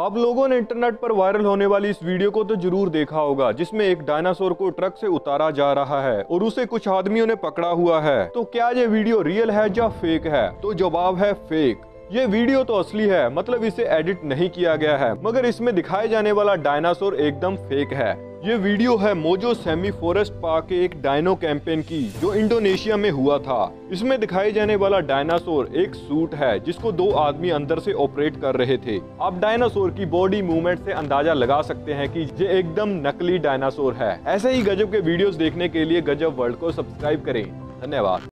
आप लोगों ने इंटरनेट पर वायरल होने वाली इस वीडियो को तो जरूर देखा होगा, जिसमें एक डायनासोर को ट्रक से उतारा जा रहा है और उसे कुछ आदमियों ने पकड़ा हुआ है। तो क्या ये वीडियो रियल है या फेक है? तो जवाब है फेक। ये वीडियो तो असली है, मतलब इसे एडिट नहीं किया गया है, मगर इसमें दिखाया जाने वाला डायनासोर एकदम फेक है। ये वीडियो है मोजो सेमी फॉरेस्ट पार्क के एक डायनो कैंपेन की, जो इंडोनेशिया में हुआ था। इसमें दिखाए जाने वाला डायनासोर एक सूट है, जिसको दो आदमी अंदर से ऑपरेट कर रहे थे। आप डायनासोर की बॉडी मूवमेंट से अंदाजा लगा सकते हैं कि ये एकदम नकली डायनासोर है। ऐसे ही गजब के वीडियोस देखने के लिए गजब वर्ल्ड को सब्सक्राइब करें। धन्यवाद।